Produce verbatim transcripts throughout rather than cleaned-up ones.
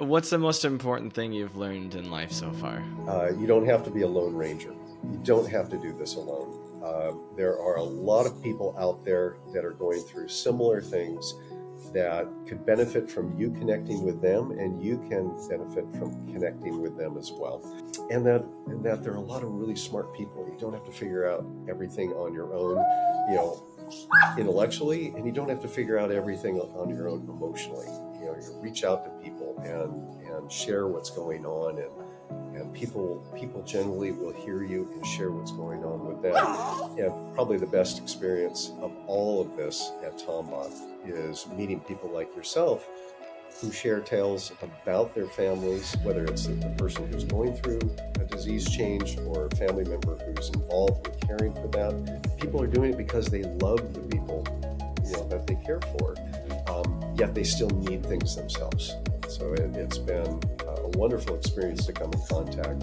What's the most important thing you've learned in life so far? Uh, you don't have to be a lone ranger. You don't have to do this alone. Uh, there are a lot of people out there that are going through similar things that could benefit from you connecting with them, and you can benefit from connecting with them as well. And that, and that there are a lot of really smart people. You don't have to figure out everything on your own, you know, intellectually, and you don't have to figure out everything on your own emotionally. You know, you reach out to people and, and share what's going on, and, and people, people generally will hear you and share what's going on with them. And probably the best experience of all of this at Tombot is meeting people like yourself who share tales about their families, whether it's the person who's going through a disease change or a family member who's involved with caring for them. People are doing it because they love the people, you know, that they care for, um, yet they still need things themselves. So it, it's been a wonderful experience to come in contact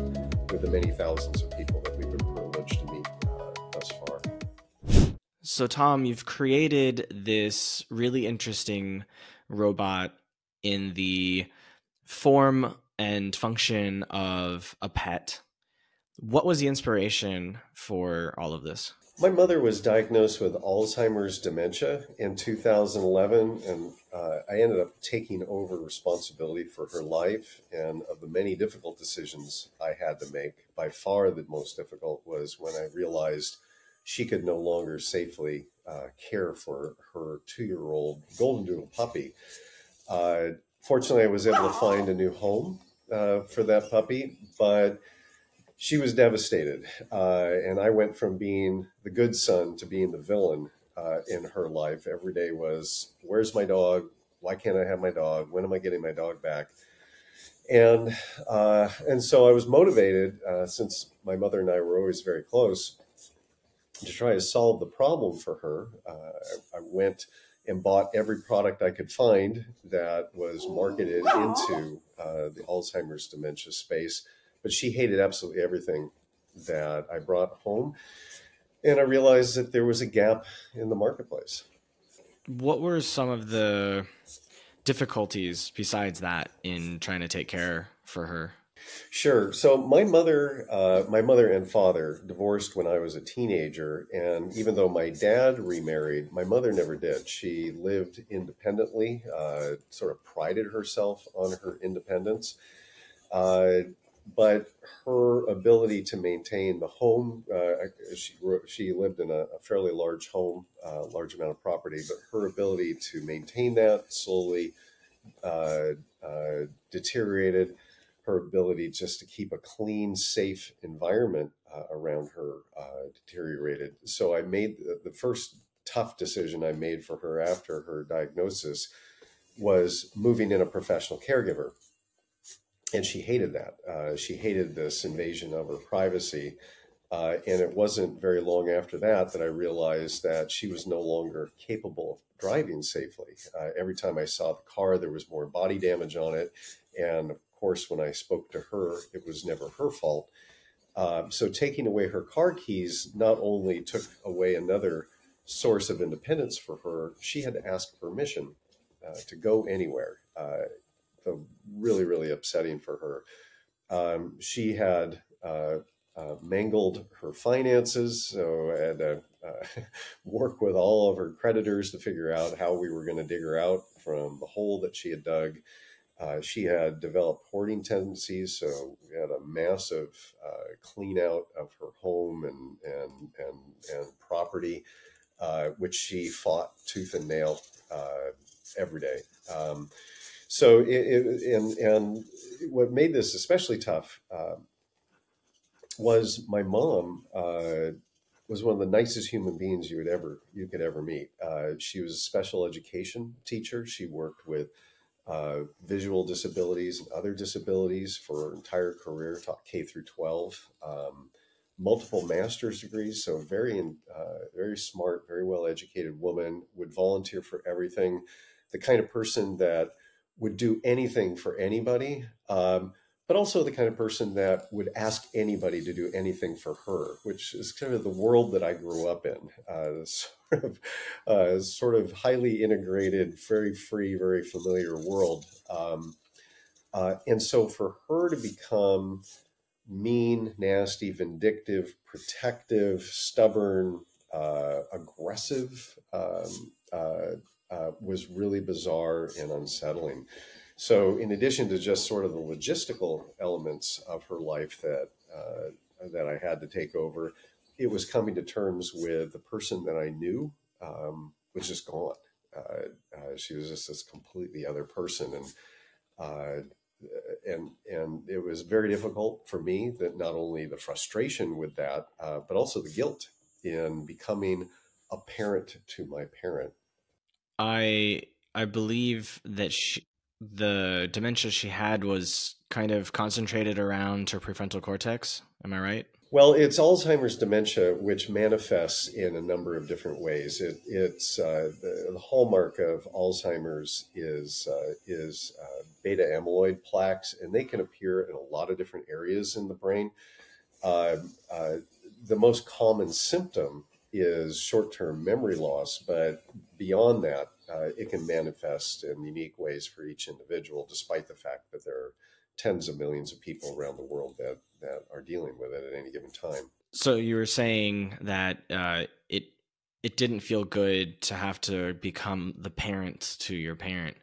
with the many thousands of people that we've been privileged to meet uh, thus far. So Tom, you've created this really interesting robot in the form and function of a pet. What was the inspiration for all of this? My mother was diagnosed with Alzheimer's dementia in two thousand eleven, and uh, I ended up taking over responsibility for her life. And of the many difficult decisions I had to make, by far the most difficult was when I realized she could no longer safely uh, care for her two-year-old golden doodle puppy. Uh, fortunately, I was able to find a new home uh, for that puppy, but she was devastated. Uh, and I went from being the good son to being the villain uh, in her life. Every day was, where's my dog? Why can't I have my dog? When am I getting my dog back? And, uh, and so I was motivated, uh, since my mother and I were always very close, to try to solve the problem for her. Uh, I, I went and bought every product I could find that was marketed into uh, the Alzheimer's dementia space. But she hated absolutely everything that I brought home. And I realized that there was a gap in the marketplace. What were some of the difficulties besides that in trying to take care for her? Sure. So my mother, uh, my mother and father divorced when I was a teenager. And even though my dad remarried, my mother never did. She lived independently, uh, sort of prided herself on her independence. Uh, but her ability to maintain the home, uh, she, she lived in a, a fairly large home, a uh, large amount of property, but her ability to maintain that slowly uh, uh, deteriorated. Her ability just to keep a clean, safe environment uh, around her uh, deteriorated. So I made the, the first tough decision I made for her after her diagnosis was moving in a professional caregiver. And she hated that. Uh, she hated this invasion of her privacy. Uh, and it wasn't very long after that that I realized that she was no longer capable of driving safely. Uh, every time I saw the car, there was more body damage on it. And of course, when I spoke to her, it was never her fault. Uh, so taking away her car keys not only took away another source of independence for her, she had to ask permission uh, to go anywhere. Uh, so really, really upsetting for her. Um, she had uh, uh, mangled her finances, so I had to uh, work with all of her creditors to figure out how we were going to dig her out from the hole that she had dug. Uh, she had developed hoarding tendencies, so we had a massive uh, clean out of her home and, and, and, and property, uh, which she fought tooth and nail uh, every day. Um, so it, it, and, and what made this especially tough uh, was my mom uh, was one of the nicest human beings you would ever, you could ever meet. Uh, she was a special education teacher. She worked with Uh, visual disabilities and other disabilities for her entire career, taught K through twelve, um, multiple master's degrees. So very, uh, very smart, very well-educated woman, would volunteer for everything. The kind of person that would do anything for anybody, um, but also the kind of person that would ask anybody to do anything for her, which is kind of the world that I grew up in. Uh, sort of, uh, sort of highly integrated, very free, very familiar world. Um, Uh, and so for her to become mean, nasty, vindictive, protective, stubborn, uh, aggressive, um, uh, uh, was really bizarre and unsettling. So in addition to just sort of the logistical elements of her life that uh, that I had to take over, it was coming to terms with the person that I knew um, was just gone. Uh, uh, she was just this completely other person. And uh, and and it was very difficult for me, that not only the frustration with that, uh, but also the guilt in becoming a parent to my parent. I, I believe that she... the dementia she had was kind of concentrated around her prefrontal cortex. Am I right? Well, it's Alzheimer's dementia, which manifests in a number of different ways. It, it's uh, the, the hallmark of Alzheimer's is uh, is uh, beta amyloid plaques, and they can appear in a lot of different areas in the brain. Uh, uh, the most common symptom is short-term memory loss, but beyond that, Uh, it can manifest in unique ways for each individual, despite the fact that there are tens of millions of people around the world that, that are dealing with it at any given time. So you were saying that uh, it it didn't feel good to have to become the parent to your parent.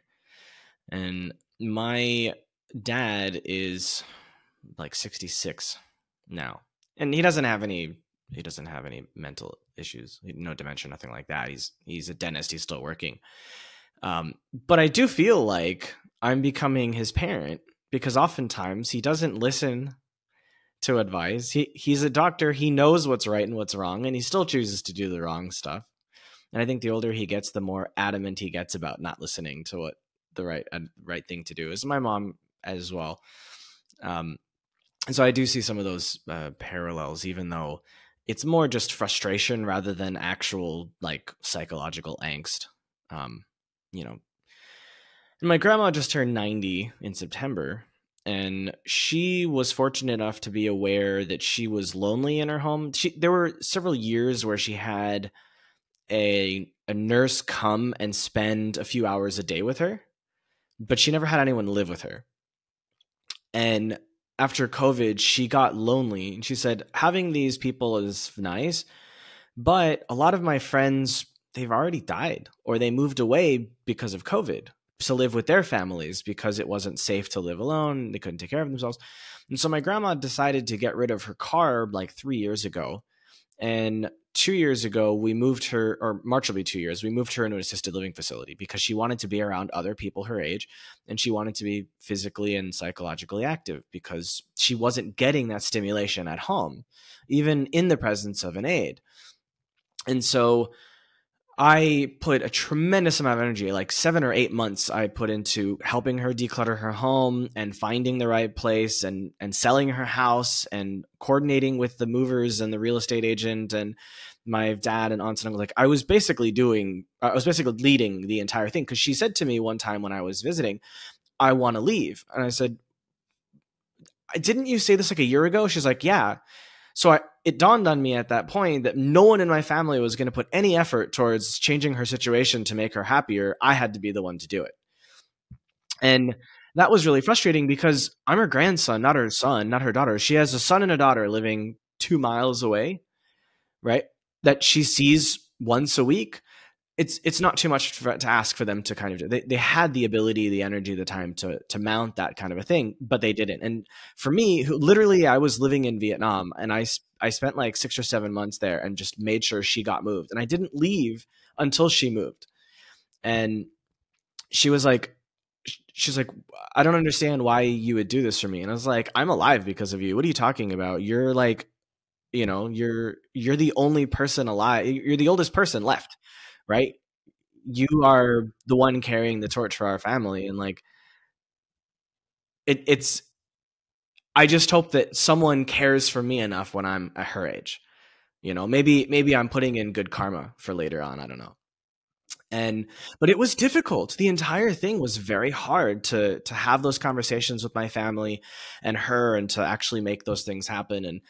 And my dad is like sixty-six now, and he doesn't have any he doesn't have any mental issues, no dementia, nothing like that. He's, he's a dentist. He's still working. Um, but I do feel like I'm becoming his parent, because oftentimes he doesn't listen to advice. He he's a doctor. He knows what's right and what's wrong, and he still chooses to do the wrong stuff. And I think the older he gets, the more adamant he gets about not listening to what the right, uh, right thing to do is. My mom as well. Um, and so I do see some of those uh, parallels, even though it's more just frustration rather than actual like psychological angst. Um, you know, and my grandma just turned ninety in September, and she was fortunate enough to be aware that she was lonely in her home. She, there were several years where she had a, a nurse come and spend a few hours a day with her, but she never had anyone live with her. And after COVID, she got lonely, and she said, having these people is nice, but a lot of my friends, they've already died, or they moved away because of COVID to live with their families because it wasn't safe to live alone. They couldn't take care of themselves. And so my grandma decided to get rid of her car like three years ago. And two years ago, we moved her, or March will be two years, we moved her into an assisted living facility because she wanted to be around other people her age, and she wanted to be physically and psychologically active because she wasn't getting that stimulation at home, even in the presence of an aide. And so I put a tremendous amount of energy, like seven or eight months I put into helping her declutter her home and finding the right place and, and selling her house and coordinating with the movers and the real estate agent and my dad and aunts and uncles. Like I was basically doing, I was basically leading the entire thing. Cause she said to me one time when I was visiting, I want to leave. And I said, didn't you say this like a year ago? She's like, yeah. So I, it dawned on me at that point that no one in my family was going to put any effort towards changing her situation to make her happier. I had to be the one to do it. And that was really frustrating because I'm her grandson, not her son, not her daughter. She has a son and a daughter living two miles away, right? That she sees once a week. It's, it's not too much for, to ask for them to kind of, they, they had the ability, the energy, the time to, to mount that kind of a thing, but they didn't. And for me, who, literally, I was living in Vietnam, and I, I spent like six or seven months there and just made sure she got moved. And I didn't leave until she moved. And she was like, she's like, I don't understand why you would do this for me. And I was like, I'm alive because of you. What are you talking about? You're like, you know, you're, you're the only person alive. You're the oldest person left. Right? You are the one carrying the torch for our family. And like, it, it's, I just hope that someone cares for me enough when I'm at her age, you know, maybe, maybe I'm putting in good karma for later on. I don't know. And, but it was difficult. The entire thing was very hard to, to have those conversations with my family and her, and to actually make those things happen. And,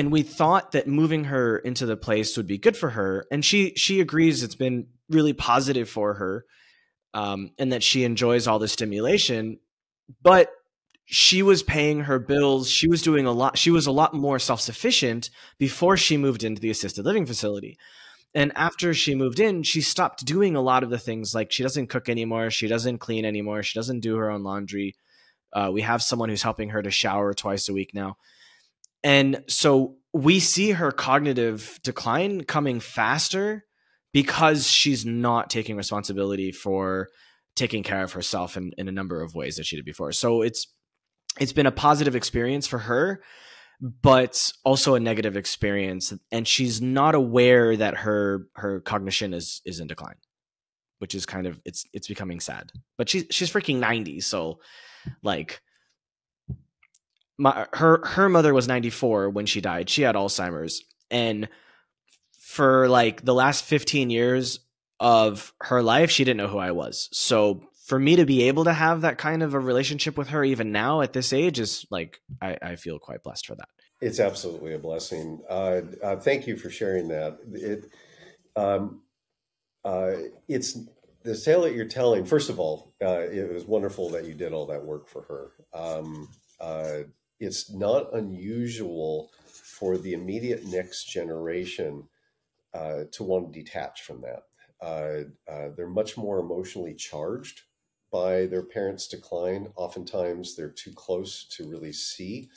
And we thought that moving her into the place would be good for her. And she she agrees it's been really positive for her, um, and that she enjoys all the stimulation. But she was paying her bills. She was doing a lot. She was a lot more self-sufficient before she moved into the assisted living facility. And after she moved in, she stopped doing a lot of the things, like she doesn't cook anymore. She doesn't clean anymore. She doesn't do her own laundry. Uh, we have someone who's helping her to shower twice a week now. And so we see her cognitive decline coming faster because she's not taking responsibility for taking care of herself in, in a number of ways that she did before. So it's, it's been a positive experience for her, but also a negative experience. And she's not aware that her, her cognition is, is in decline, which is kind of, it's, it's becoming sad, but she's, she's freaking ninety. So like my, her, her mother was ninety-four when she died. She had Alzheimer's, and for like the last fifteen years of her life, she didn't know who I was. So for me to be able to have that kind of a relationship with her, even now at this age, is like, I, I feel quite blessed for that. It's absolutely a blessing. Uh, uh, thank you for sharing that. It, um, uh, it's the tale that you're telling. First of all, uh, it was wonderful that you did all that work for her. Um, uh, it's not unusual for the immediate next generation uh, to want to detach from that. Uh, uh, they're much more emotionally charged by their parents' decline. Oftentimes they're too close to really see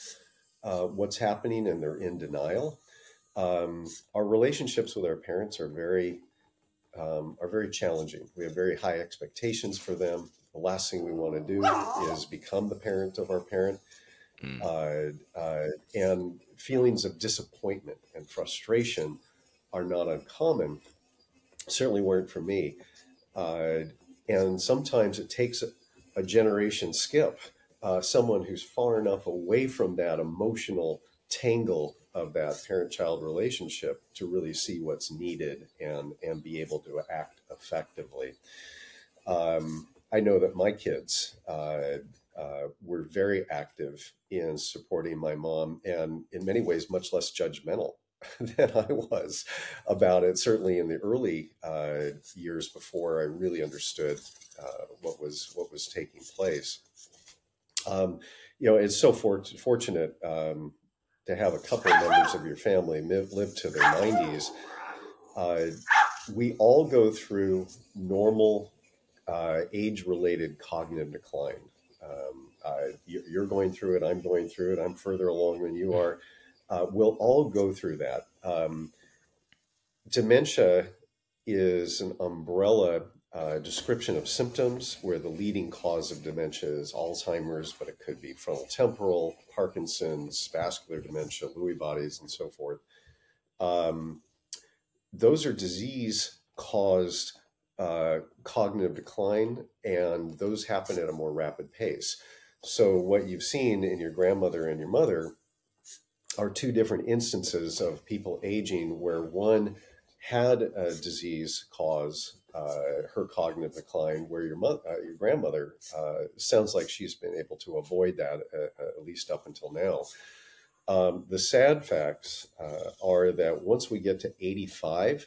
uh, what's happening, and they're in denial. Um, our relationships with our parents are very, um, are very challenging. We have very high expectations for them. The last thing we want to do is become the parent of our parent. Mm. Uh, uh, and feelings of disappointment and frustration are not uncommon. Certainly weren't for me. Uh, And sometimes it takes a, a generation skip, uh, someone who's far enough away from that emotional tangle of that parent-child relationship to really see what's needed and, and be able to act effectively. Um, I know that my kids uh, uh, were very active in supporting my mom, and in many ways much less judgmental than I was about it, certainly in the early uh, years before I really understood uh, what was what was taking place. Um, you know, it's so for fortunate um, to have a couple of members of your family live to their nineties. Uh, we all go through normal uh, age-related cognitive decline. Um, uh, you're going through it, I'm going through it, I'm further along than you are. Uh, we'll all go through that. Um, dementia is an umbrella uh, description of symptoms, where the leading cause of dementia is Alzheimer's, but it could be frontotemporal, Parkinson's, vascular dementia, Lewy bodies, and so forth. Um, those are disease-caused uh, cognitive decline, and those happen at a more rapid pace. So what you've seen in your grandmother and your mother are two different instances of people aging, where one had a disease cause uh, her cognitive decline, where your mother, uh, your grandmother uh, sounds like she's been able to avoid that, uh, at least up until now. Um, the sad facts uh, are that once we get to eighty-five,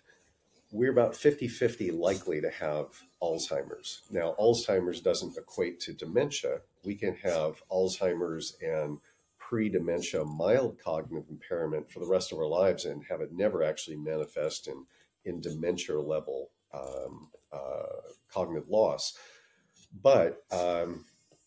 we're about fifty fifty likely to have Alzheimer's. Now, Alzheimer's doesn't equate to dementia. We can have Alzheimer's and pre-dementia mild cognitive impairment for the rest of our lives and have it never actually manifest in, in dementia level um, uh, cognitive loss. But um,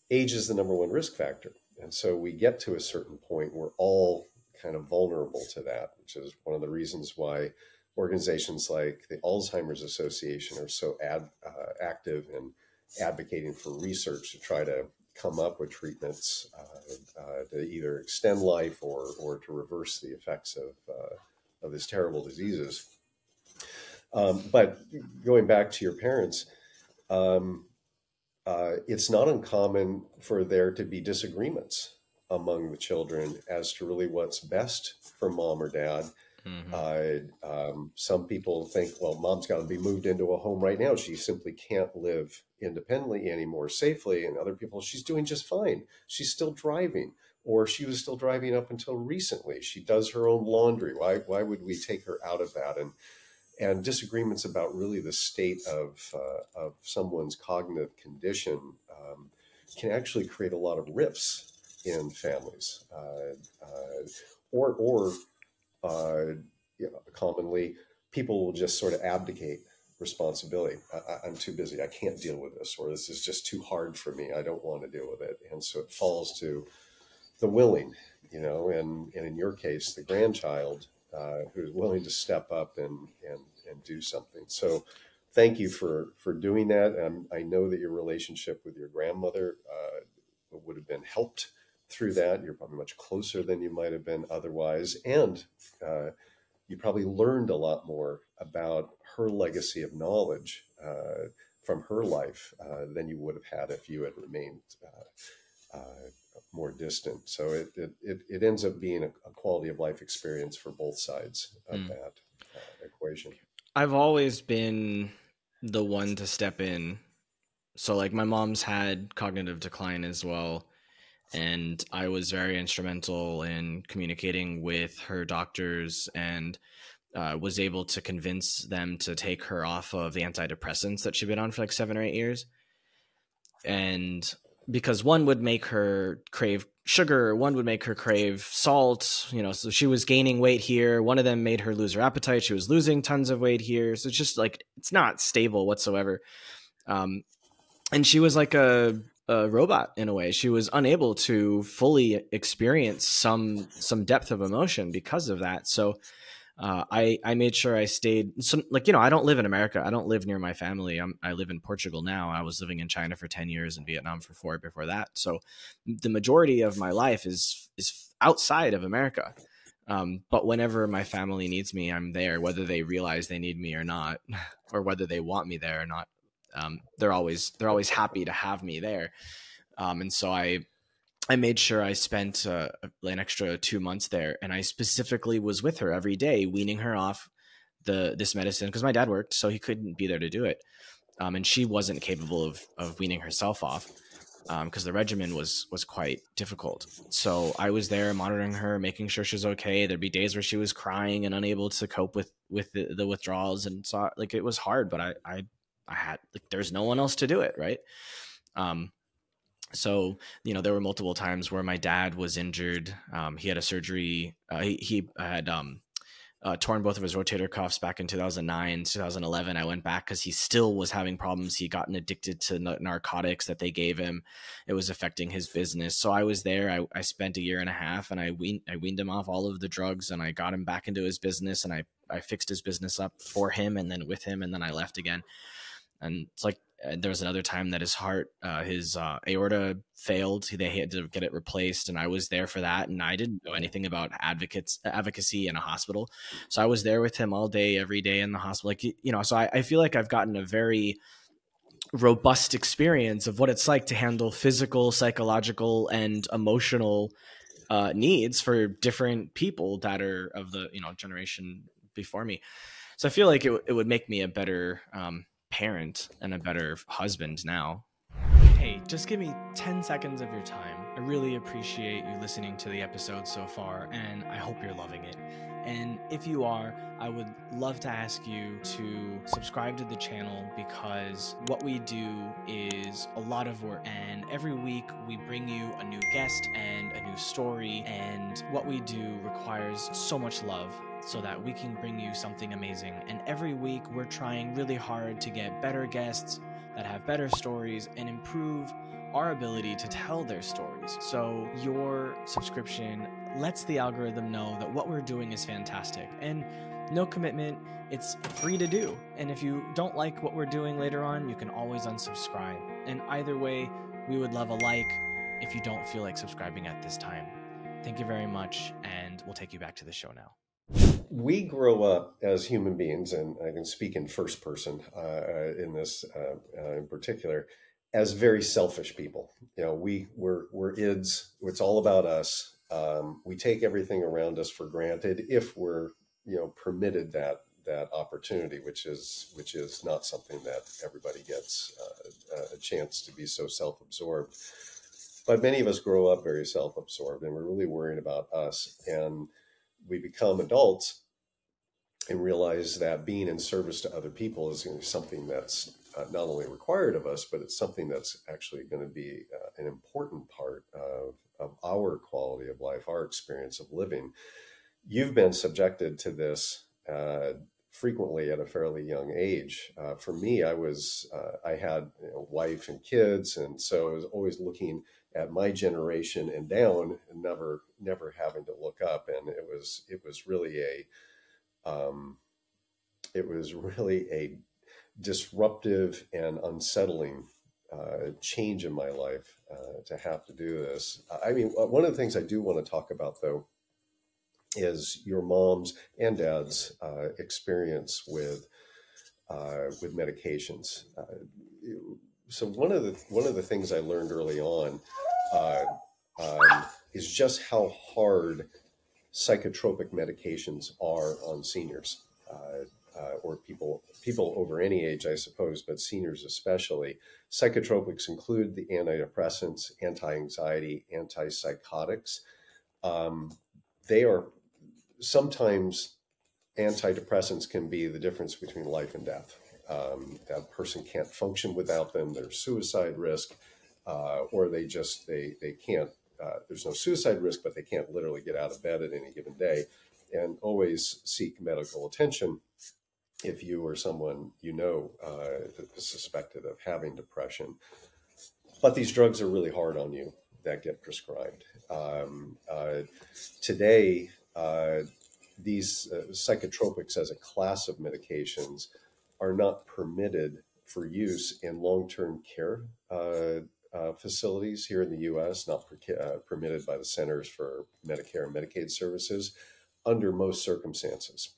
age is the number one risk factor. And so we get to a certain point, we're all kind of vulnerable to that, which is one of the reasons why organizations like the Alzheimer's Association are so ad, uh, active in advocating for research to try to come up with treatments uh, uh, to either extend life or, or to reverse the effects of, uh, of these terrible diseases. Um, but going back to your parents, um, uh, it's not uncommon for there to be disagreements among the children as to really what's best for mom or dad. Mm-hmm. uh, um, some people think, well, mom's got to be moved into a home right now. She simply can't live independently anymore safely. And other people, she's doing just fine. She's still driving, or she was still driving up until recently. She does her own laundry. Why, why would we take her out of that? And, and disagreements about really the state of, uh, of someone's cognitive condition, um, can actually create a lot of rifts in families, uh, uh, or, or uh, you know, commonly people will just sort of abdicate responsibility. I, I'm too busy. I can't deal with this, or this is just too hard for me. I don't want to deal with it. And so it falls to the willing, you know, and, and in your case, the grandchild uh, who's willing to step up and, and, and do something. So thank you for, for doing that. And I know that your relationship with your grandmother uh, would have been helped through that. You're probably much closer than you might have been otherwise. And uh, you probably learned a lot more about her legacy of knowledge uh, from her life uh, than you would have had if you had remained uh, uh, more distant. So it, it, it ends up being a, a quality of life experience for both sides of mm. that uh, equation. I've always been the one to step in. So like my mom's had cognitive decline as well. And I was very instrumental in communicating with her doctors and uh, was able to convince them to take her off of the antidepressants that she'd been on for like seven or eight years. And because one would make her crave sugar, one would make her crave salt, you know, so she was gaining weight here. One of them made her lose her appetite. She was losing tons of weight here. So it's just like, it's not stable whatsoever. Um, and she was like a... a robot in a way. She was unable to fully experience some some depth of emotion because of that. So uh, I I made sure I stayed. So like you know I don't live in America. I don't live near my family. I'm, I live in Portugal now. I was living in China for ten years and Vietnam for four before that. So the majority of my life is is outside of America. Um, but whenever my family needs me, I'm there, whether they realize they need me or not, or whether they want me there or not. Um, they're always, they're always happy to have me there. Um, and so I, I made sure I spent uh, an extra two months there, and I specifically was with her every day, weaning her off the, this medicine, because my dad worked, so he couldn't be there to do it. Um, and she wasn't capable of, of weaning herself off, um, cause the regimen was, was quite difficult. So I was there monitoring her, making sure she's okay. There'd be days where she was crying and unable to cope with, with the, the withdrawals. And so like, it was hard, but I, I, I had, like, there's no one else to do it. Right. Um, so, you know, there were multiple times where my dad was injured. Um, he had a surgery. Uh, he, he had, um, uh, torn both of his rotator cuffs back in two thousand nine, two thousand eleven. I went back cause he still was having problems. He gotten addicted to n narcotics that they gave him. It was affecting his business. So I was there. I, I spent a year and a half, and I weaned, I weaned him off all of the drugs, and I got him back into his business, and I, I fixed his business up for him and then with him. And then I left again. And it's like, there was another time that his heart, uh, his uh, aorta failed. They had to get it replaced. And I was there for that. And I didn't know anything about advocates, advocacy in a hospital. So I was there with him all day, every day in the hospital. Like, you know, so I, I feel like I've gotten a very robust experience of what it's like to handle physical, psychological, and emotional uh, needs for different people that are of the, you know, generation before me. So I feel like it, it would make me a better um, parent and a better husband now. Hey, just give me ten seconds of your time. I really appreciate you listening to the episode so far, and I hope you're loving it. And if you are, I would love to ask you to subscribe to the channel, because what we do is a lot of work, and every week we bring you a new guest and a new story, and what we do requires so much love so that we can bring you something amazing. And every week we're trying really hard to get better guests that have better stories and improve our ability to tell their stories. So your subscription lets the algorithm know that what we're doing is fantastic, and no commitment. It's free to do. And if you don't like what we're doing later on, you can always unsubscribe. And either way, we would love a like if you don't feel like subscribing at this time. Thank you very much, and we'll take you back to the show now. We grow up as human beings, and I can speak in first person uh, in this uh, uh, in particular, as very selfish people. You know, we, we're, we're ids. It's all about us. Um, we take everything around us for granted if we're, you know, permitted that, that opportunity, which is, which is not something that everybody gets uh, a chance to be so self-absorbed. But many of us grow up very self-absorbed, and we're really worrying about us. And we become adults and realize that being in service to other people is something that's uh, not only required of us, but it's something that's actually going to be uh, an important part of, of our quality of life, our experience of living. You've been subjected to this uh, frequently at a fairly young age. Uh, for me, I was, uh, I had you know, wife and kids. And so I was always looking at my generation and down and never, never having to look up. And it was, it was really a, um, it was really a disruptive and unsettling uh, change in my life uh, to have to do this. I mean, one of the things I do want to talk about though, is your mom's and dad's uh, experience with uh, with medications. Uh, so one of the one of the things I learned early on uh, um, is just how hard psychotropic medications are on seniors, uh, uh, or people people over any age, I suppose, but seniors especially. Psychotropics include the antidepressants, anti-anxiety, antipsychotics. Um, they are. Sometimes antidepressants can be the difference between life and death. Um, that person can't function without them. There's suicide risk, uh, or they just, they, they can't, uh, there's no suicide risk, but they can't literally get out of bed at any given day. And always seek medical attention if you or someone you know uh, is suspected of having depression. But these drugs are really hard on you that get prescribed. Um, uh, today, Uh, these uh, psychotropics as a class of medications are not permitted for use in long-term care uh, uh, facilities here in the U S, not per uh, permitted by the Centers for Medicare and Medicaid Services under most circumstances.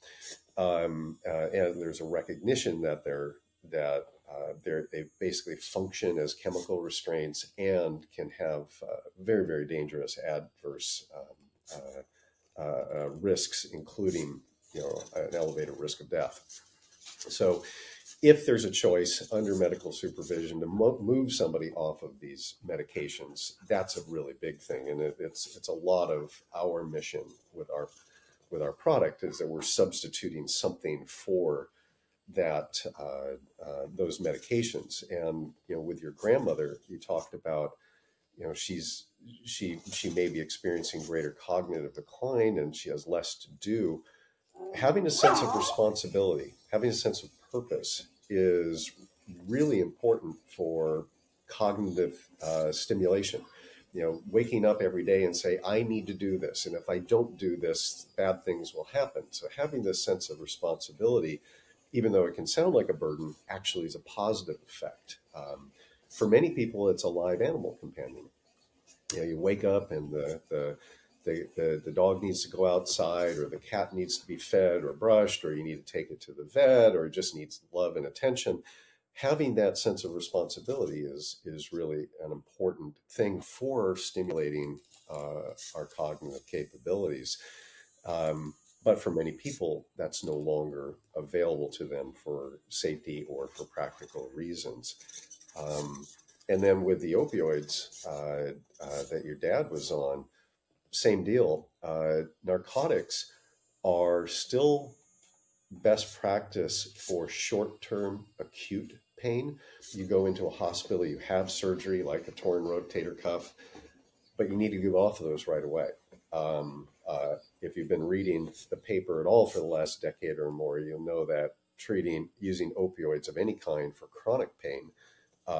Um, uh, and there's a recognition that they're, that uh, they're, they basically function as chemical restraints and can have uh, very, very dangerous adverse um, uh, Uh, uh, risks, including, you know, an elevated risk of death. So if there's a choice under medical supervision to mo move somebody off of these medications, that's a really big thing. And it, it's, it's a lot of our mission with our, with our product is that we're substituting something for that, uh, uh, those medications. And, you know, with your grandmother, you talked about, you know, she's, she, she may be experiencing greater cognitive decline and she has less to do. Having a sense of responsibility, having a sense of purpose is really important for cognitive uh, stimulation. You know, waking up every day and say, I need to do this. And if I don't do this, bad things will happen. So having this sense of responsibility, even though it can sound like a burden, actually is a positive effect. Um, For many people, it's a live animal companion. You know, you wake up and the, the, the, the, the dog needs to go outside, or the cat needs to be fed or brushed, or you need to take it to the vet, or it just needs love and attention. Having that sense of responsibility is, is really an important thing for stimulating uh, our cognitive capabilities. Um, but for many people, that's no longer available to them for safety or for practical reasons. Um, and then with the opioids uh, uh, that your dad was on, same deal. Uh, narcotics are still best practice for short-term acute pain. You go into a hospital, you have surgery like a torn rotator cuff, but you need to get off of those right away. Um, uh, if you've been reading the paper at all for the last decade or more, you'll know that treating using opioids of any kind for chronic pain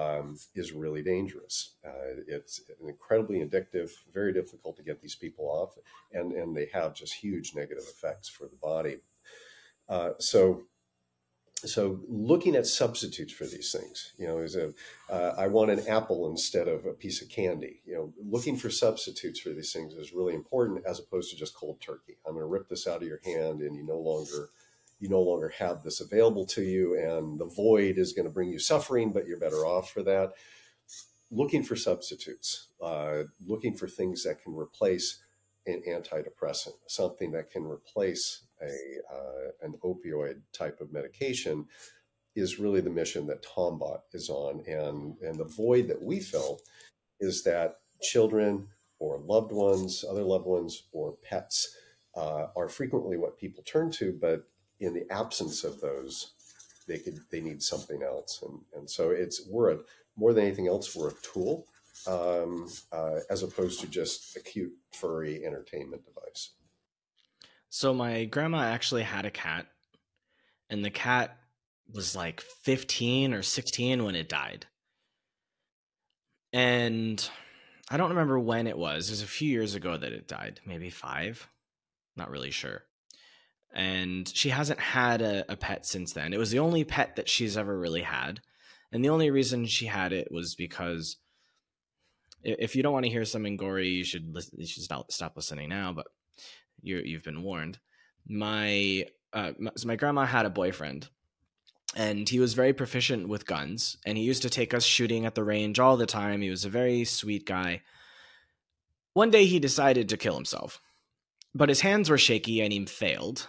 Um, is really dangerous. Uh, it's incredibly addictive, very difficult to get these people off, and, and they have just huge negative effects for the body. Uh, so, so looking at substitutes for these things, you know, is a, uh, I want an apple instead of a piece of candy. You know, looking for substitutes for these things is really important as opposed to just cold turkey. I'm going to rip this out of your hand and you no longer you no longer have this available to you, and the void is going to bring you suffering, but you're better off for that. Looking for substitutes, uh, looking for things that can replace an antidepressant, something that can replace a, uh, an opioid type of medication is really the mission that Tombot is on. And, and the void that we fill is that children or loved ones, other loved ones or pets uh, are frequently what people turn to, but in the absence of those, they could they need something else. And and so it's we're a, more than anything else, we're a tool um, uh, as opposed to just a cute furry entertainment device. So my grandma actually had a cat, and the cat was like fifteen or sixteen when it died. And I don't remember when it was. It was a few years ago that it died, maybe five. Not really sure. And she hasn't had a, a pet since then. It was the only pet that she's ever really had. And the only reason she had it was because, if you don't want to hear something gory, you should listen, you should stop listening now, but you, you've been warned. My, uh, my, so my grandma had a boyfriend, and he was very proficient with guns, and he used to take us shooting at the range all the time. He was a very sweet guy. One day he decided to kill himself, but his hands were shaky and he failed.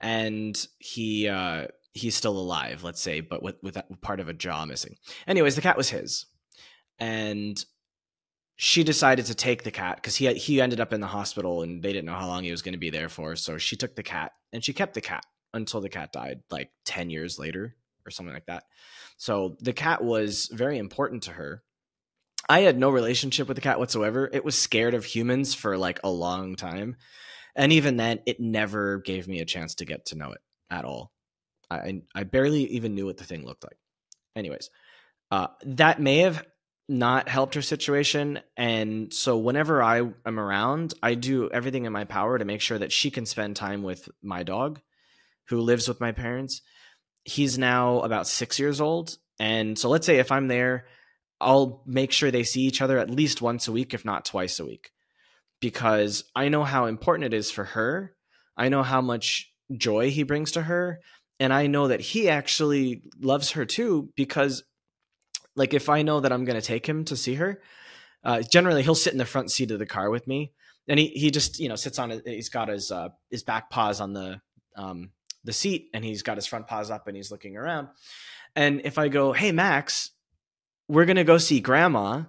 And he, uh, he's still alive, let's say, but with, with that part of a jaw missing. Anyways, the cat was his. And she decided to take the cat because he, he ended up in the hospital and they didn't know how long he was going to be there for. So she took the cat and she kept the cat until the cat died, like ten years later or something like that. So the cat was very important to her. I had no relationship with the cat whatsoever. It was scared of humans for like a long time. And even then, it never gave me a chance to get to know it at all. I, I barely even knew what the thing looked like. Anyways, uh, that may have not helped her situation. And so whenever I am around, I do everything in my power to make sure that she can spend time with my dog, who lives with my parents. He's now about six years old. And so let's say if I'm there, I'll make sure they see each other at least once a week, if not twice a week, because I know how important it is for her. I know how much joy he brings to her. And I know that he actually loves her too, because like, if I know that I'm going to take him to see her, uh, generally he'll sit in the front seat of the car with me. And he, he just, you know, sits on it. He's got his, uh, his back paws on the, um, the seat, and he's got his front paws up and he's looking around. And if I go, "Hey Max, we're going to go see Grandma,"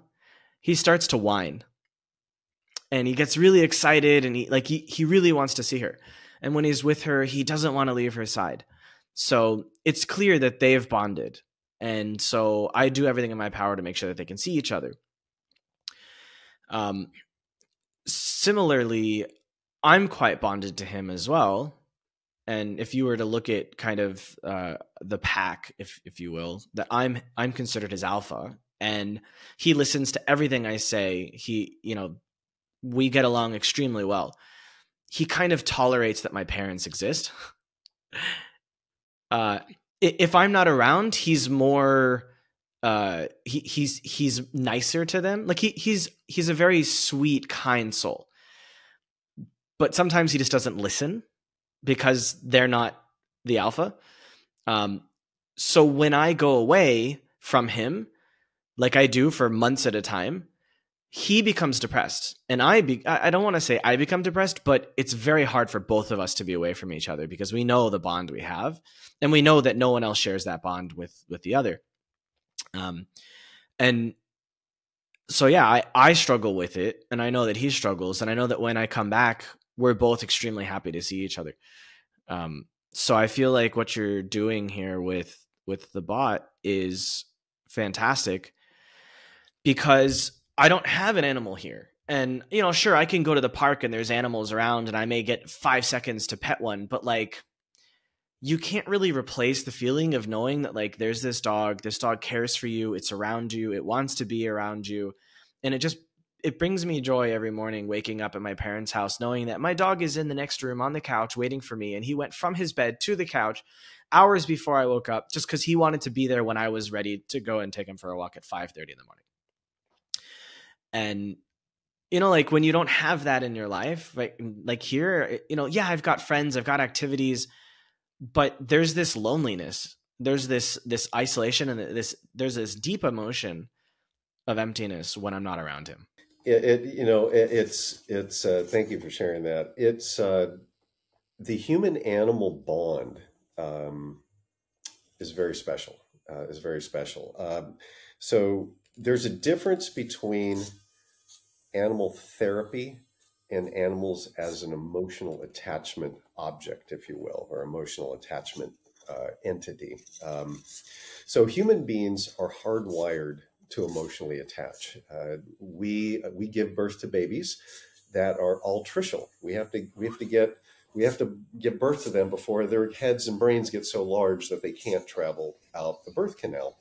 he starts to whine and he gets really excited. And he like, he, he really wants to see her. And when he's with her, he doesn't want to leave her side. So it's clear that they have bonded. And so I do everything in my power to make sure that they can see each other. Um, similarly, I'm quite bonded to him as well. And if you were to look at kind of uh, the pack, if if you will, that I'm I'm considered his alpha, and he listens to everything I say. He, you know, we get along extremely well. He kind of tolerates that my parents exist. uh, if I'm not around, he's more uh, he he's he's nicer to them. Like he he's he's a very sweet, kind soul. But sometimes he just doesn't listen, because they're not the alpha. Um, so when I go away from him, like I do for months at a time, he becomes depressed. And I be I don't want to say I become depressed, but it's very hard for both of us to be away from each other, because we know the bond we have, and we know that no one else shares that bond with, with the other. Um, and so, yeah, I, I struggle with it, and I know that he struggles. And I know that when I come back, we're both extremely happy to see each other. Um, so I feel like what you're doing here with, with the bot is fantastic, because I don't have an animal here. And, you know, sure, I can go to the park and there's animals around and I may get five seconds to pet one, but like, you can't really replace the feeling of knowing that like, there's this dog, this dog cares for you. It's around you. It wants to be around you. And it just, it brings me joy every morning waking up at my parents' house, knowing that my dog is in the next room on the couch waiting for me. And he went from his bed to the couch hours before I woke up, just because he wanted to be there when I was ready to go and take him for a walk at five thirty in the morning. And, you know, like when you don't have that in your life, like, like here, you know, yeah, I've got friends, I've got activities, but there's this loneliness, there's this, this isolation, and this, there's this deep emotion of emptiness when I'm not around him. It, it, you know, it, it's, it's, uh, thank you for sharing that. It's, uh, the human animal bond, um, is very special, uh, is very special. Um, so there's a difference between animal therapy and animals as an emotional attachment object, if you will, or emotional attachment uh, entity. Um, so human beings are hardwired to emotionally attach. Uh, we we give birth to babies that are altricial. We have to we have to get we have to give birth to them before their heads and brains get so large that they can't travel out the birth canal.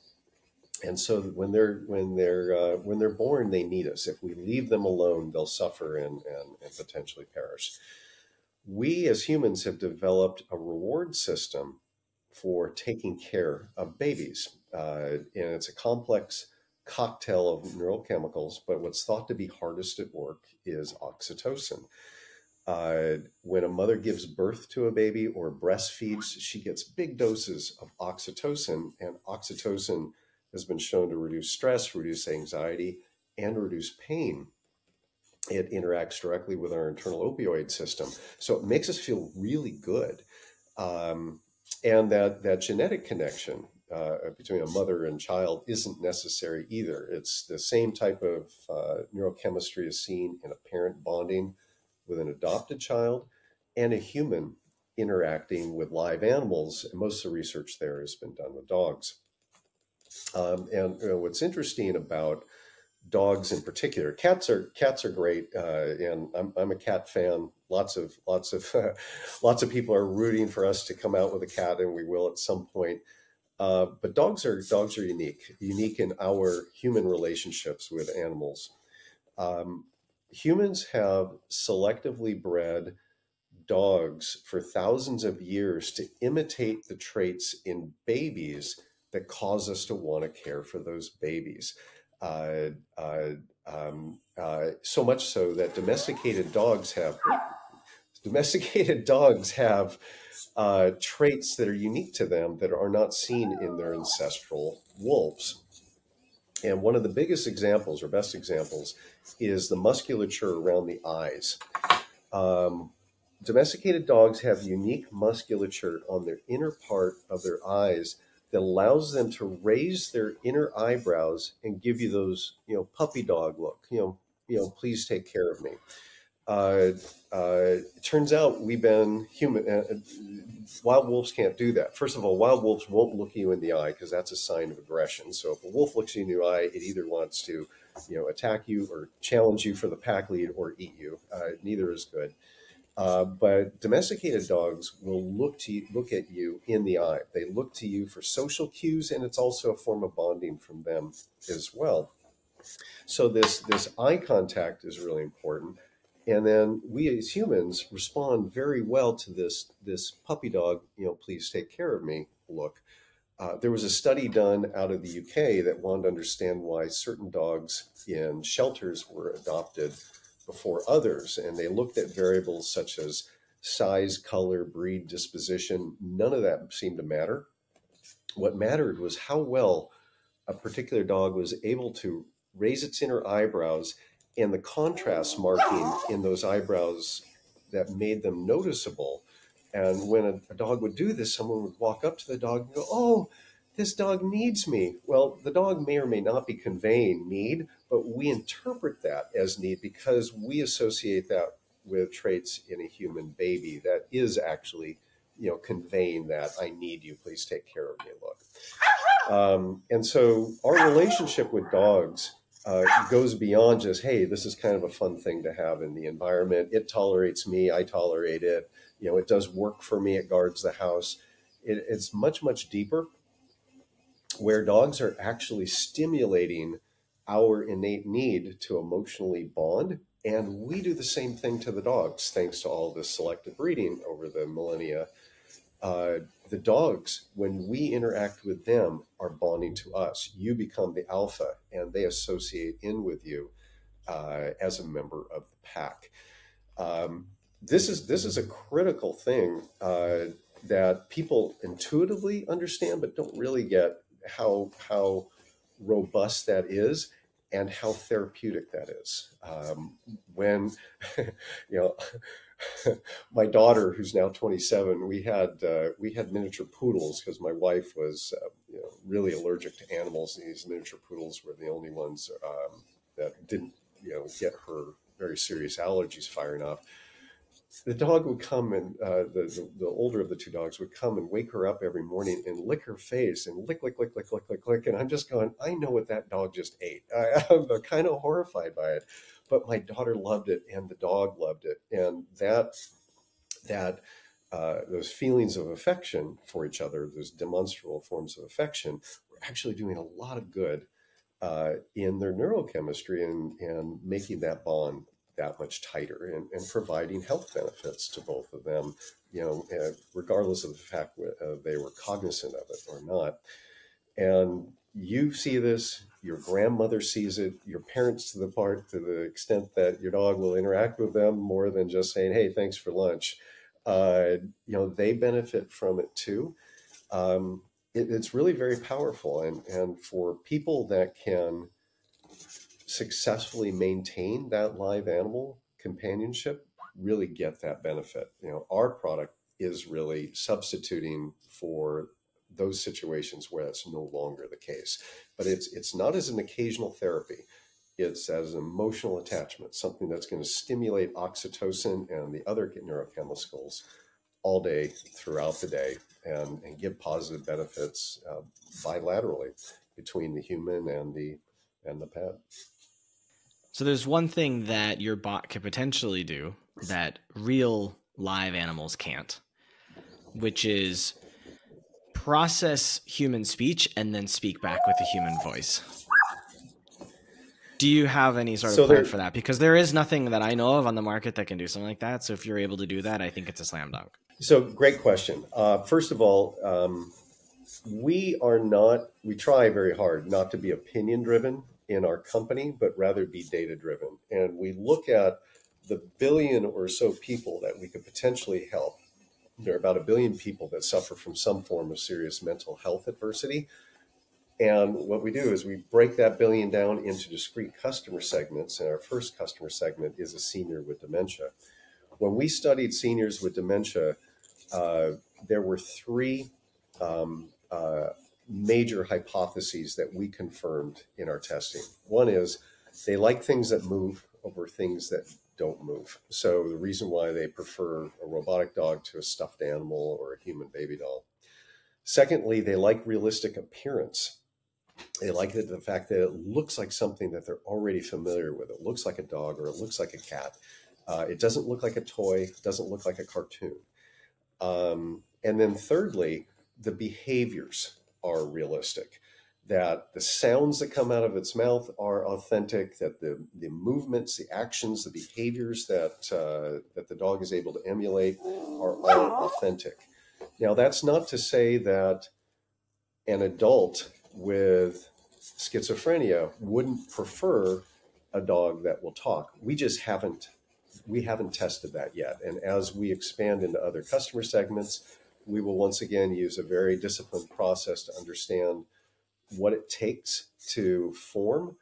And so when they're when they're uh, when they're born, they need us. If we leave them alone, they'll suffer and, and, and potentially perish. We as humans have developed a reward system for taking care of babies, uh, and it's a complex cocktail of neurochemicals. But what's thought to be hardest at work is oxytocin. Uh, when a mother gives birth to a baby or breastfeeds, she gets big doses of oxytocin, and oxytocin has been shown to reduce stress, reduce anxiety, and reduce pain. It interacts directly with our internal opioid system. So it makes us feel really good. Um, and that, that genetic connection uh, between a mother and child isn't necessary either. It's the same type of uh, neurochemistry is seen in a parent bonding with an adopted child and a human interacting with live animals. And most of the research there has been done with dogs. Um, and you know, what's interesting about dogs in particular, cats are cats are great, uh, and I'm I'm a cat fan. Lots of lots of uh, lots of people are rooting for us to come out with a cat, and we will at some point. Uh, but dogs are dogs are unique, unique in our human relationships with animals. Um, humans have selectively bred dogs for thousands of years to imitate the traits in babies that cause us to want to care for those babies. Uh, uh, um, uh, so much so that domesticated dogs have domesticated dogs have uh, traits that are unique to them that are not seen in their ancestral wolves. And one of the biggest examples or best examples is the musculature around the eyes. Um, domesticated dogs have unique musculature on their inner part of their eyes that allows them to raise their inner eyebrows and give you those, you know, puppy dog look, you know, you know, please take care of me. Uh, uh, it turns out we've been human. Uh, wild wolves can't do that. First of all, wild wolves won't look you in the eye because that's a sign of aggression. So if a wolf looks you in the eye, it either wants to, you know, attack you or challenge you for the pack lead or eat you. Uh, neither is good. Uh, but domesticated dogs will look to you, look at you in the eye. They look to you for social cues, and it's also a form of bonding from them as well. So this, this eye contact is really important. And then we as humans respond very well to this, this puppy dog, you know, please take care of me look. Uh, there was a study done out of the U K that wanted to understand why certain dogs in shelters were adopted before others, and they looked at variables such as size, color, breed, disposition. None of that seemed to matter. What mattered was how well a particular dog was able to raise its inner eyebrows and the contrast marking in those eyebrows that made them noticeable. And when a, a dog would do this, someone would walk up to the dog and go, "Oh, this dog needs me." Well, the dog may or may not be conveying need, but we interpret that as need because we associate that with traits in a human baby that is actually, you know, conveying that I need you, please take care of me look. Um, and so our relationship with dogs uh, goes beyond just, hey, this is kind of a fun thing to have in the environment. It tolerates me, I tolerate it. You know, it does work for me, it guards the house. It, it's much, much deeper, where dogs are actually stimulating our innate need to emotionally bond. And we do the same thing to the dogs, thanks to all this selective breeding over the millennia. Uh, the dogs, when we interact with them, are bonding to us. You become the alpha, and they associate in with you uh, as a member of the pack. Um, this is, this is a critical thing uh, that people intuitively understand, but don't really get how how robust that is and how therapeutic that is. Um, when, you know, my daughter, who's now twenty-seven, we had uh, we had miniature poodles because my wife was uh, you know, really allergic to animals. And these miniature poodles were the only ones um, that didn't, you know, get her very serious allergies firing off. the dog would come and uh, the, the older of the two dogs would come and wake her up every morning and lick her face and lick, lick, lick, lick, lick, lick, lick. And I'm just going, I know what that dog just ate. I, I'm kind of horrified by it, but my daughter loved it and the dog loved it. And that, that, uh, those feelings of affection for each other, those demonstrable forms of affection, were actually doing a lot of good uh, in their neurochemistry and, and making that bond that much tighter and, and providing health benefits to both of them, you know, regardless of the fact uh, they were cognizant of it or not. And you see this, your grandmother sees it, your parents to the part, to the extent that your dog will interact with them more than just saying, hey, thanks for lunch. Uh, you know, they benefit from it too. Um, it, it's really very powerful. And, and for people that can successfully maintain that live animal companionship, really get that benefit. You know, our product is really substituting for those situations where that's no longer the case. But it's it's not as an occasional therapy. It's as an emotional attachment, something that's going to stimulate oxytocin and the other neurochemicals all day throughout the day and, and give positive benefits uh, bilaterally between the human and the and the pet. So there's one thing that your bot could potentially do that real live animals can't, which is process human speech and then speak back with a human voice. Do you have any sort of so plan there, for that? Because there is nothing that I know of on the market that can do something like that. So if you're able to do that, I think it's a slam dunk. So great question. Uh, first of all, um, we are not, we try very hard not to be opinion driven in our company, but rather be data driven. And we look at the billion or so people that we could potentially help. There are about a billion people that suffer from some form of serious mental health adversity. And what we do is we break that billion down into discrete customer segments. And our first customer segment is a senior with dementia. When we studied seniors with dementia, uh, there were three um, uh, major hypotheses that we confirmed in our testing. One is they like things that move over things that don't move. So the reason why they prefer a robotic dog to a stuffed animal or a human baby doll. Secondly, they like realistic appearance. They like the, the fact that it looks like something that they're already familiar with. It looks like a dog or it looks like a cat. Uh, it doesn't look like a toy. It doesn't look like a cartoon. Um, and then thirdly, the behaviors are realistic, that the sounds that come out of its mouth are authentic, that the, the movements, the actions, the behaviors that, uh, that the dog is able to emulate are all authentic. Now, that's not to say that an adult with schizophrenia wouldn't prefer a dog that will talk. We just haven't, we haven't tested that yet. And as we expand into other customer segments, we will once again use a very disciplined process to understand what it takes to form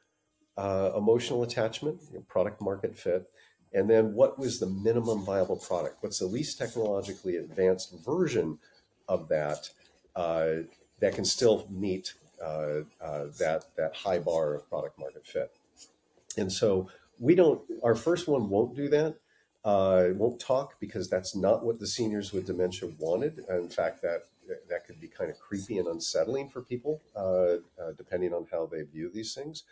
uh, emotional attachment, you know, product market fit, and then what was the minimum viable product? What's the least technologically advanced version of that uh, that can still meet uh, uh, that, that high bar of product market fit? And so we don't, our first one won't do that. Uh, it won't talk because that's not what the seniors with dementia wanted. In fact, that that could be kind of creepy and unsettling for people, uh, uh, depending on how they view these things.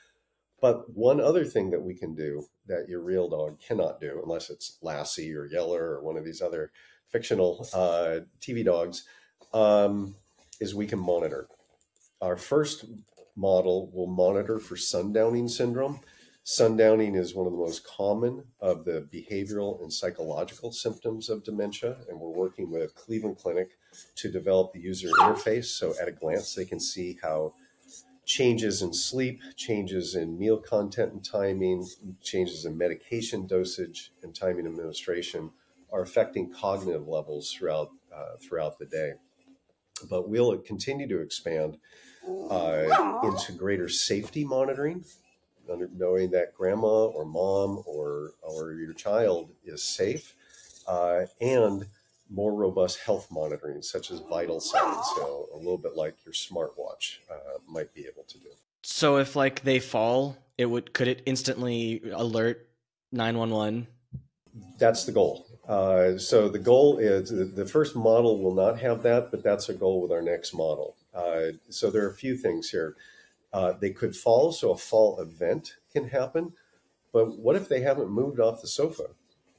But one other thing that we can do that your real dog cannot do, unless it's Lassie or Yeller or one of these other fictional uh, T V dogs, um, is we can monitor. Our first model will monitor for sundowning syndrome. Sundowning is one of the most common of the behavioral and psychological symptoms of dementia. And we're working with Cleveland Clinic to develop the user interface. So at a glance, they can see how changes in sleep, changes in meal content and timing, changes in medication dosage and timing administration are affecting cognitive levels throughout uh, throughout the day. But we'll continue to expand uh, into greater safety monitoring, knowing that grandma or mom or, or your child is safe, uh, and more robust health monitoring, such as vital signs. So a little bit like your smartwatch uh, might be able to do. So if like they fall, it would, could it instantly alert nine one one? That's the goal. Uh, so the goal is, the first model will not have that, but that's a goal with our next model. Uh, so there are a few things here. Uh, they could fall, so a fall event can happen. But what if they haven't moved off the sofa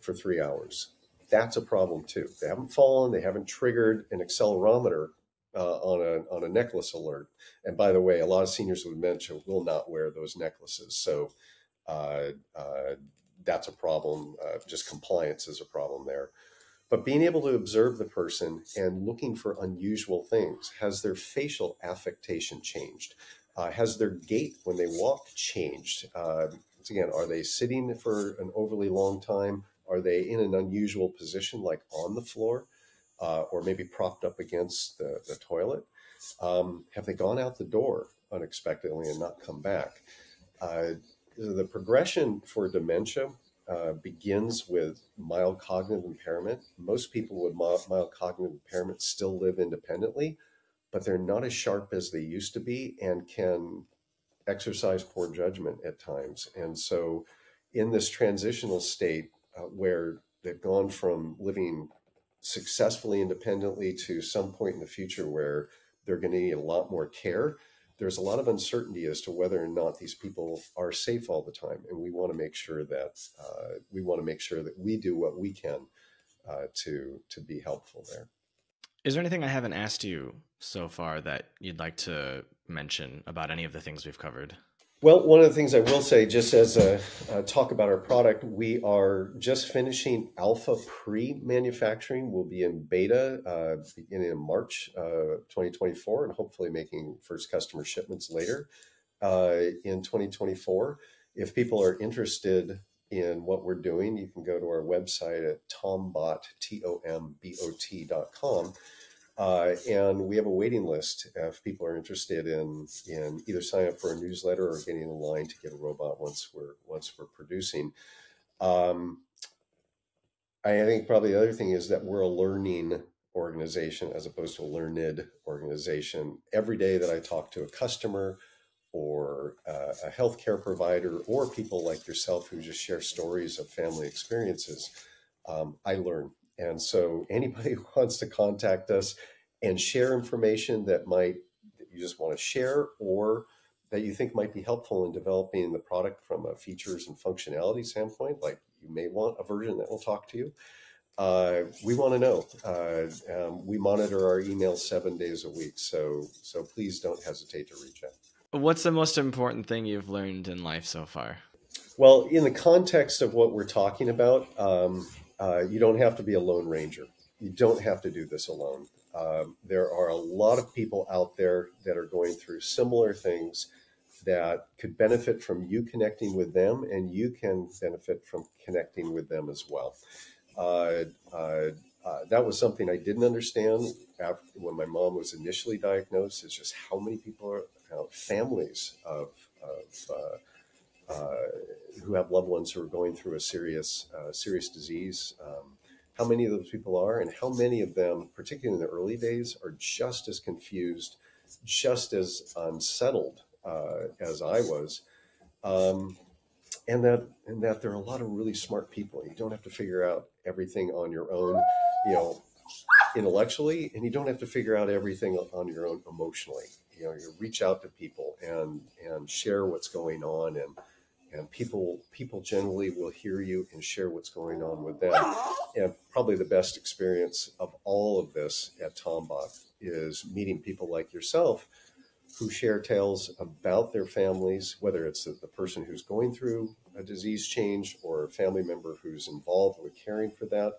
for three hours? That's a problem too. They haven't fallen, they haven't triggered an accelerometer uh, on, a, on a necklace alert. And by the way, a lot of seniors with dementia will not wear those necklaces. So uh, uh, that's a problem. Uh, just compliance is a problem there. But being able to observe the person and looking for unusual things. Has their facial affectation changed? Uh, has their gait when they walk changed? Uh, again, are they sitting for an overly long time? Are they in an unusual position, like on the floor, uh, or maybe propped up against the, the toilet? Um, have they gone out the door unexpectedly and not come back? Uh, the progression for dementia uh, begins with mild cognitive impairment. Most people with mild, mild cognitive impairment still live independently, but they're not as sharp as they used to be and can exercise poor judgment at times. And so in this transitional state uh, where they've gone from living successfully independently to some point in the future where they're going to need a lot more care, there's a lot of uncertainty as to whether or not these people are safe all the time. And we want to make sure that uh, we want to make sure that we do what we can uh, to to be helpful there. Is there anything I haven't asked you so far that you'd like to mention about any of the things we've covered? Well, one of the things I will say, just as a, a talk about our product, we are just finishing alpha pre-manufacturing. We'll be in beta uh, beginning in March uh, twenty twenty-four and hopefully making first customer shipments later uh, in twenty twenty-four. If people are interested in what we're doing, you can go to our website at Tombot, T O M B O T dot com. Uh, and we have a waiting list if people are interested in, in either signing up for a newsletter or getting in line to get a robot once we're, once we're producing. Um, I think probably the other thing is that we're a learning organization as opposed to a learned organization. Every day that I talk to a customer or uh, a healthcare provider or people like yourself who just share stories of family experiences, um, I learn. And so anybody who wants to contact us and share information that might that you just want to share or that you think might be helpful in developing the product from a features and functionality standpoint, like you may want a version that will talk to you, uh, we want to know. Uh, um, we monitor our email seven days a week, so so please don't hesitate to reach out. What's the most important thing you've learned in life so far? Well, in the context of what we're talking about, um, Uh, you don't have to be a lone ranger. You don't have to do this alone. Um, there are a lot of people out there that are going through similar things that could benefit from you connecting with them, and you can benefit from connecting with them as well. Uh, uh, uh, that was something I didn't understand after, when my mom was initially diagnosed, is just how many people are, how families of, of uh, Uh, who have loved ones who are going through a serious, uh, serious disease, um, how many of those people are, and how many of them, particularly in the early days, are just as confused, just as unsettled uh, as I was, um, and that and that there are a lot of really smart people. You don't have to figure out everything on your own, you know, intellectually, and you don't have to figure out everything on your own emotionally. You know, you reach out to people and and share what's going on, and. And people, people generally will hear you and share what's going on with them. And probably the best experience of all of this at Tombot is meeting people like yourself who share tales about their families, whether it's the person who's going through a disease change or a family member who's involved with caring for that.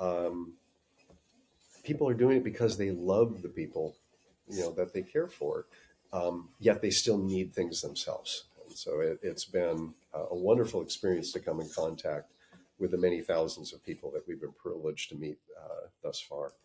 Um, people are doing it because they love the people, you know, that they care for, um, yet they still need things themselves. So it, it's been a wonderful experience to come in contact with the many thousands of people that we've been privileged to meet uh, thus far.